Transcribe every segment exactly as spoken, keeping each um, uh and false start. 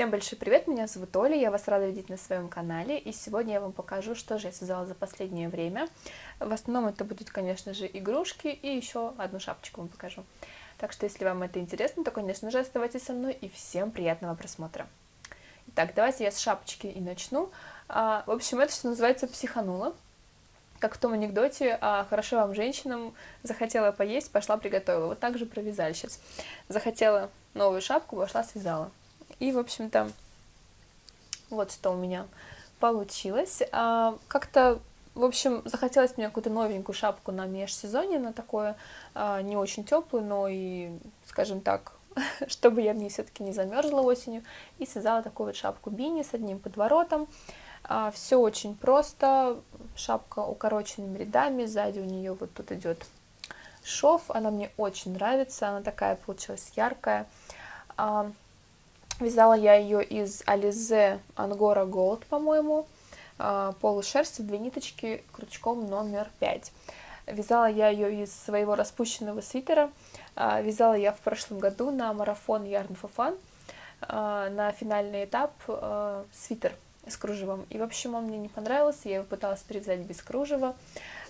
Всем большой привет, меня зовут Оля, я вас рада видеть на своем канале, и сегодня я вам покажу, что же я связала за последнее время. В основном это будут, конечно же, игрушки, и еще одну шапочку вам покажу. Так что, если вам это интересно, то, конечно же, оставайтесь со мной, и всем приятного просмотра. Итак, давайте я с шапочки и начну. А, в общем, это, что называется, психанула. Как в том анекдоте, а, хорошо вам, женщинам, захотела поесть, пошла приготовила. Вот так же про вязальщиц. Захотела новую шапку, пошла связала. И, в общем-то, вот что у меня получилось. А, как-то, в общем, захотелось мне какую-то новенькую шапку на межсезонье, на такое а, не очень теплую, но и, скажем так, чтобы я в ней все-таки не замерзла осенью. И связала такую вот шапку бини с одним подворотом. А, все очень просто. Шапка укороченными рядами, сзади у нее вот тут идет шов. Она мне очень нравится, она такая получилась яркая. А, Вязала я ее из Alize Angora Gold, по-моему, полу шерсти, две ниточки, крючком номер пять. Вязала я ее из своего распущенного свитера. Вязала я в прошлом году на марафон Ярн Фофан, на финальный этап свитер с кружевом. И, в общем, он мне не понравился, я его пыталась перевязать без кружева,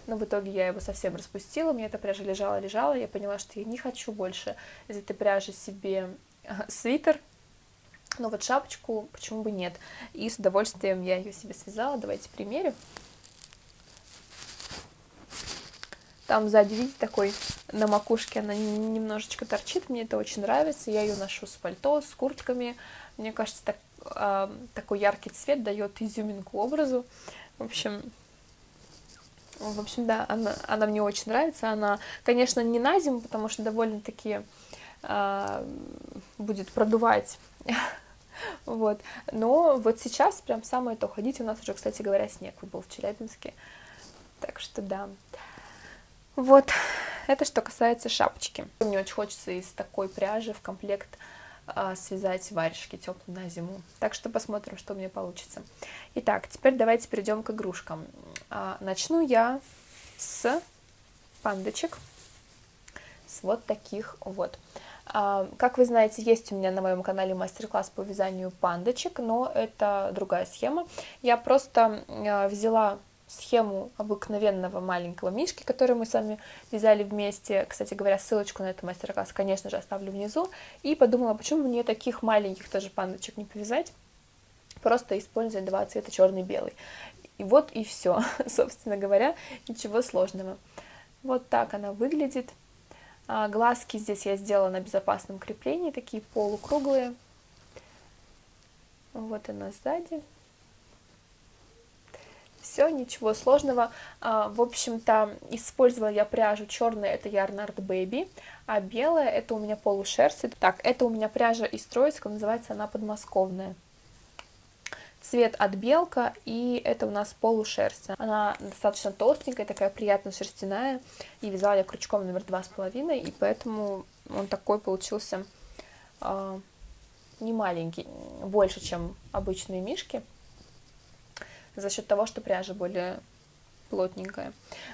но в итоге я его совсем распустила, у меня эта пряжа лежала-лежала, я поняла, что я не хочу больше из этой пряжи себе свитер. Но вот шапочку почему бы нет. И с удовольствием я ее себе связала. Давайте примерю. Там сзади, видите, такой на макушке она немножечко торчит. Мне это очень нравится. Я ее ношу с пальто, с куртками. Мне кажется, так, э, такой яркий цвет дает изюминку образу. В общем, в общем да, она, она мне очень нравится. Она, конечно, не на зиму, потому что довольно-таки э, будет продувать. Вот, но вот сейчас прям самое то ходить, у нас уже, кстати говоря, снег был в Челябинске, так что да, вот, это что касается шапочки. Мне очень хочется из такой пряжи в комплект а, связать варежки теплые на зиму, так что посмотрим, что у меня получится. Итак, теперь давайте перейдем к игрушкам. А, начну я с пандочек, с вот таких вот. Как вы знаете, есть у меня на моем канале мастер-класс по вязанию пандочек, но это другая схема. Я просто взяла схему обыкновенного маленького мишки, который мы с вами вязали вместе. Кстати говоря, ссылочку на этот мастер-класс, конечно же, оставлю внизу. И подумала, почему мне таких маленьких тоже пандочек не повязать, просто используя два цвета, черный и белый. И вот и все, собственно говоря, ничего сложного. Вот так она выглядит. Глазки здесь я сделала на безопасном креплении, такие полукруглые. Вот она сзади. Все, ничего сложного. В общем-то, использовала я пряжу черная, это Yarn Art Baby, а белая, это у меня полушерсть. Так, это у меня пряжа из Троицка, называется она подмосковная. Цвет от белка, и это у нас полушерсть. Она достаточно толстенькая, такая приятно шерстяная. И вязала я крючком номер два с половиной, и поэтому он такой получился э, не маленький, больше, чем обычные мишки, за счет того, что пряжа более плотненькая.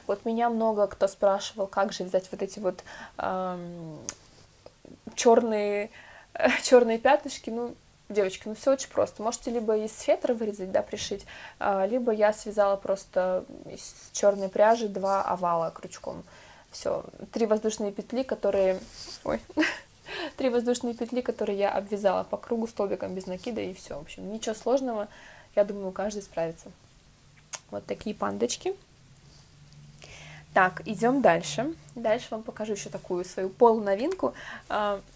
Вот меня много кто спрашивал, как же вязать вот эти вот э, черные, э, черные пятнышки, ну... Девочки, ну все очень просто. Можете либо из фетра вырезать, да, пришить, либо я связала просто из черной пряжи два овала крючком. Все, три воздушные петли, которые... Ой. Три воздушные петли, которые я обвязала по кругу столбиком без накида, и все. В общем, ничего сложного, я думаю, каждый справится. Вот такие пандочки. Так, идем дальше. Дальше вам покажу еще такую свою полуновинку.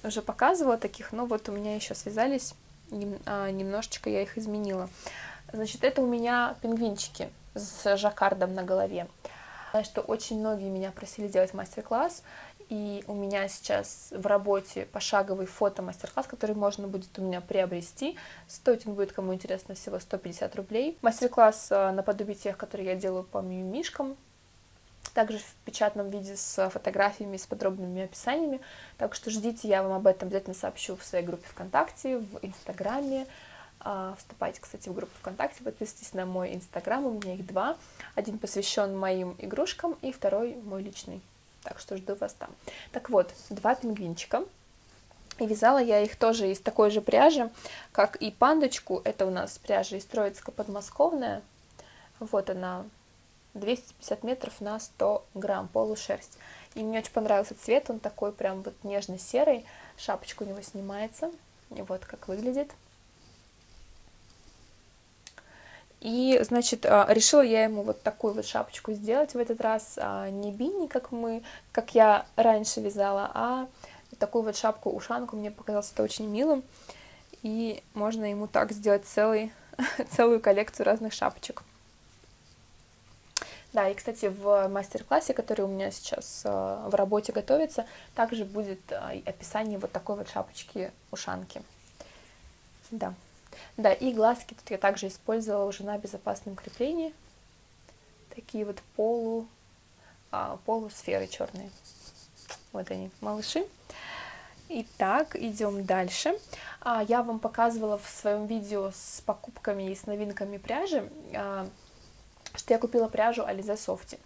Уже показывала таких, но вот у меня еще связались... Немножечко я их изменила. Значит, это у меня пингвинчики с жаккардом на голове. Знаю, что очень многие меня просили сделать мастер-класс, и у меня сейчас в работе пошаговый фото-мастер-класс, который можно будет у меня приобрести. Стоить он будет, кому интересно, всего сто пятьдесят рублей. Мастер-класс наподобие тех, которые я делаю по мимишкам, также в печатном виде с фотографиями, с подробными описаниями, так что ждите, я вам об этом обязательно сообщу в своей группе ВКонтакте, в Инстаграме. Вступайте, кстати, в группу ВКонтакте, подписывайтесь на мой Инстаграм, у меня их два, один посвящен моим игрушкам и второй мой личный, так что жду вас там. Так вот, два пингвинчика. И вязала я их тоже из такой же пряжи, как и пандочку. Это у нас пряжа из Троицка, подмосковная. Вот она, двести пятьдесят метров на сто грамм, полушерсть. И мне очень понравился цвет, он такой прям вот нежно-серый. Шапочка у него снимается, и вот как выглядит. И, значит, решила я ему вот такую вот шапочку сделать в этот раз. Не бини, как мы, как я раньше вязала, а... такую вот шапку-ушанку, мне показалось это очень милым, и можно ему так сделать целый, целую коллекцию разных шапочек. Да, и, кстати, в мастер-классе, который у меня сейчас э, в работе готовится, также будет э, описание вот такой вот шапочки-ушанки. Да. Да, и глазки тут я также использовала уже на безопасном креплении. Такие вот полу, э, полусферы черные. Вот они, малыши. Итак, идем дальше. Я вам показывала в своем видео с покупками и с новинками пряжи, что я купила пряжу Alize Softy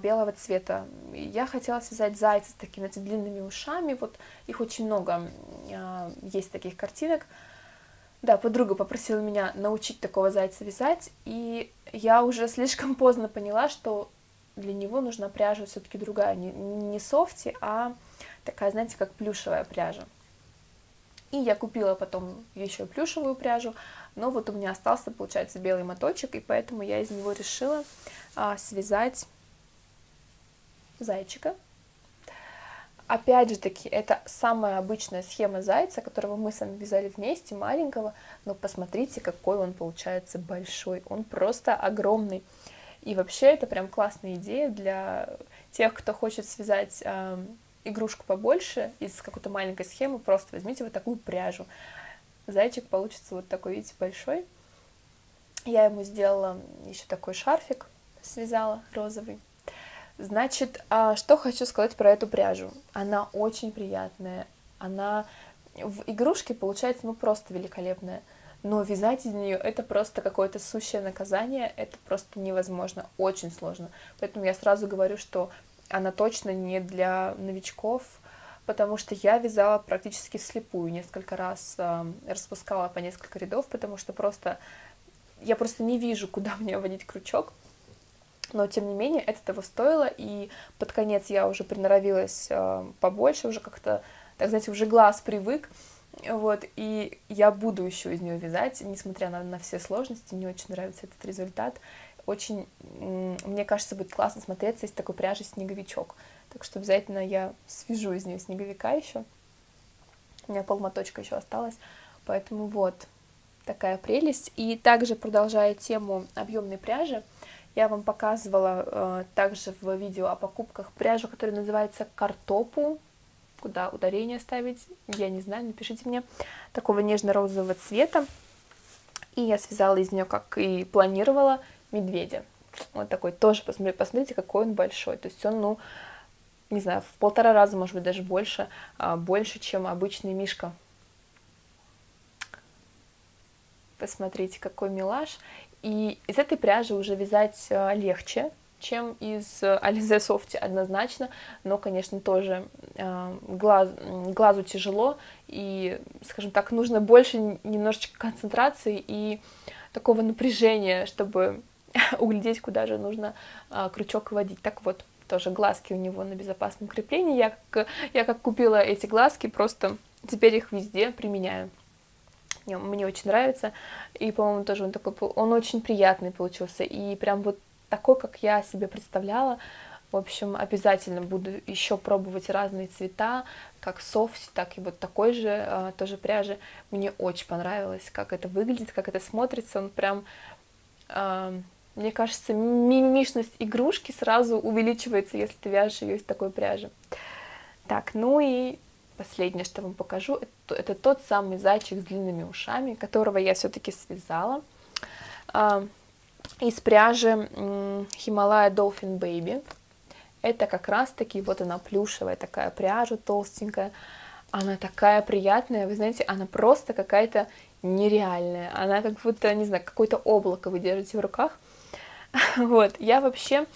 белого цвета. Я хотела связать зайца с такими длинными ушами. Вот их очень много, есть таких картинок. Да, подруга попросила меня научить такого зайца вязать, и я уже слишком поздно поняла, что для него нужна пряжа все-таки другая, не, не Softy, а такая, знаете, как плюшевая пряжа. И я купила потом еще плюшевую пряжу, но вот у меня остался, получается, белый моточек, и поэтому я из него решила а, связать зайчика. Опять же таки, это самая обычная схема зайца, которого мы с вами вязали вместе, маленького, но посмотрите, какой он получается большой, он просто огромный. И вообще это прям классная идея для тех, кто хочет связать э, игрушку побольше из какой-то маленькой схемы. Просто возьмите вот такую пряжу. Зайчик получится вот такой, видите, большой. Я ему сделала еще такой шарфик, связала розовый. Значит, э, что хочу сказать про эту пряжу. Она очень приятная. Она в игрушке получается ну просто великолепная. Но вязать из нее это просто какое-то сущее наказание, это просто невозможно, очень сложно. Поэтому я сразу говорю, что она точно не для новичков, потому что я вязала практически вслепую, несколько раз э, распускала по несколько рядов, потому что просто я просто не вижу, куда мне вводить крючок. Но, тем не менее, это того стоило, и под конец я уже приноровилась э, побольше, уже как-то, так знаете, уже глаз привык. Вот, и я буду еще из нее вязать, несмотря на, на все сложности, мне очень нравится этот результат. Очень, мне кажется, будет классно смотреться из такой пряжи снеговичок. Так что обязательно я свяжу из нее снеговика еще. У меня полмоточка еще осталось, поэтому вот такая прелесть. И также, продолжая тему объемной пряжи, я вам показывала э, также в видео о покупках пряжу, которая называется «Картопу». Куда ударение ставить, я не знаю, напишите мне, такого нежно-розового цвета. И я связала из нее, как и планировала, медведя. Вот такой тоже, посмотрите, посмотрите, какой он большой. То есть он, ну, не знаю, в полтора раза, может быть, даже больше, больше, чем обычный мишка. Посмотрите, какой милаш. И из этой пряжи уже вязать легче, чем из Alize Softy однозначно, но, конечно, тоже э, глаз, глазу тяжело, и, скажем так, нужно больше немножечко концентрации и такого напряжения, чтобы углядеть, куда же нужно э, крючок водить. Так вот, тоже глазки у него на безопасном креплении, я как, я как купила эти глазки, просто теперь их везде применяю. Мне, мне очень нравится, и, по-моему, тоже он такой, он очень приятный получился, и прям вот такой, как я себе представляла. В общем, обязательно буду еще пробовать разные цвета, как Softy, так и вот такой же, тоже пряжи. Мне очень понравилось, как это выглядит, как это смотрится. Он прям, мне кажется, мимишность игрушки сразу увеличивается, если ты вяжешь ее из такой пряжи. Так, ну и последнее, что вам покажу, это, это тот самый зайчик с длинными ушами, которого я все-таки связала. Из пряжи Himalaya Dolphin Baby. Это как раз таки, вот она плюшевая такая пряжа, толстенькая. Она такая приятная, вы знаете, она просто какая-то нереальная. Она как будто, не знаю, какое-то облако вы держите в руках. Вот, я вообще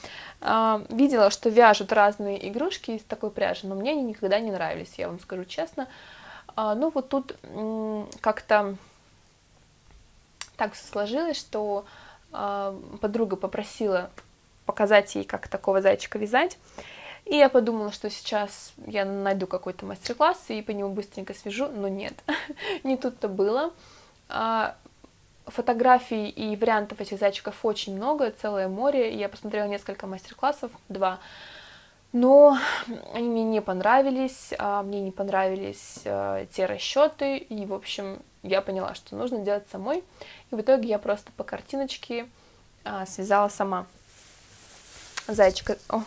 э, видела, что вяжут разные игрушки из такой пряжи, но мне они никогда не нравились, я вам скажу честно. Ну вот тут как-то так сложилось, что подруга попросила показать ей, как такого зайчика вязать. И я подумала, что сейчас я найду какой-то мастер-класс и по нему быстренько свяжу, но нет, не тут-то было. Фотографий и вариантов этих зайчиков очень много, целое море. Я посмотрела несколько мастер-классов, два, но они мне не понравились, мне не понравились те расчеты, и, в общем, я поняла, что нужно делать самой. И в итоге я просто по картиночке связала сама зайчика. О,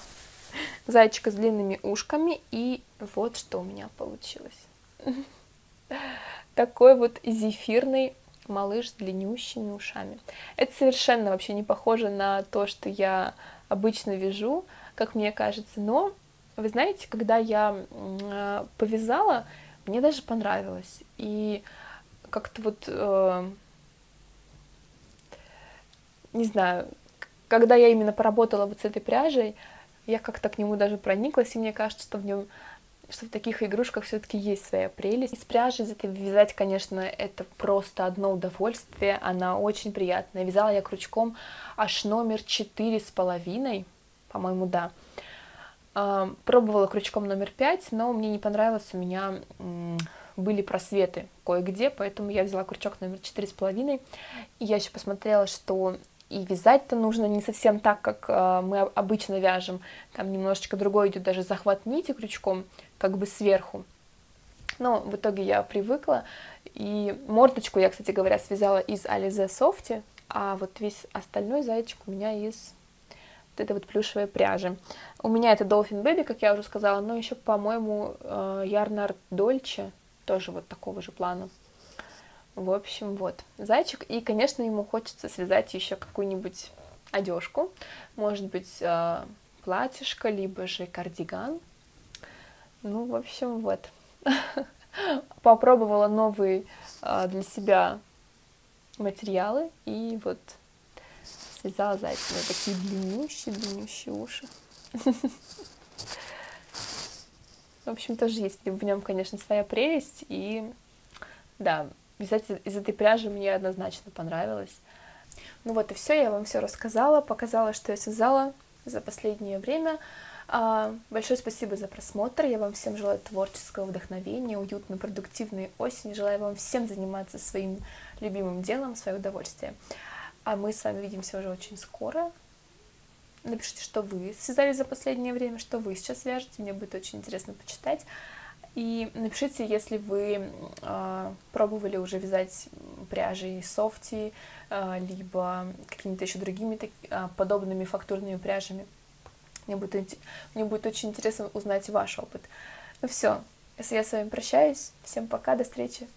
зайчика с длинными ушками, и вот что у меня получилось. Такой вот зефирный малыш с длиннющими ушами. Это совершенно вообще не похоже на то, что я обычно вяжу, как мне кажется, но, вы знаете, когда я э, повязала, мне даже понравилось, и как-то вот, э, не знаю, когда я именно поработала вот с этой пряжей, я как-то к нему даже прониклась, и мне кажется, что в нем, что в таких игрушках все-таки есть своя прелесть. Из пряжи из этой вязать, конечно, это просто одно удовольствие, она очень приятная. Вязала я крючком аж номер четыре с половиной, по-моему, да. Пробовала крючком номер пять, но мне не понравилось, у меня были просветы кое-где, поэтому я взяла крючок номер четыре с половиной, и я еще посмотрела, что... И вязать-то нужно не совсем так, как э, мы обычно вяжем. Там немножечко другой идет даже захват нити крючком, как бы сверху. Но в итоге я привыкла. И мордочку я, кстати говоря, связала из Alize Softy, а вот весь остальной зайчик у меня из вот этой вот плюшевой пряжи. У меня это Dolphin Baby, как я уже сказала, но еще, по-моему, э, Yarn Art Dolce, тоже вот такого же плана. В общем, вот, зайчик, и, конечно, ему хочется связать еще какую-нибудь одежку, может быть, платьишко, либо же кардиган, ну, в общем, вот. Попробовала новые для себя материалы, и вот связала зайчика, такие длиннющие, длиннющие уши. В общем, тоже есть в нем, конечно, своя прелесть, и, да, вязать из этой пряжи мне однозначно понравилось. Ну вот и все, я вам все рассказала, показала, что я связала за последнее время. Большое спасибо за просмотр, я вам всем желаю творческого вдохновения, уютной, продуктивной осени, желаю вам всем заниматься своим любимым делом, свое удовольствие. А мы с вами увидимся уже очень скоро. Напишите, что вы связали за последнее время, что вы сейчас вяжете, мне будет очень интересно почитать. И напишите, если вы э, пробовали уже вязать пряжей Softy, э, либо какими-то еще другими так, э, подобными фактурными пряжами. Мне будет, мне будет очень интересно узнать ваш опыт. Ну все, я с вами прощаюсь. Всем пока, до встречи!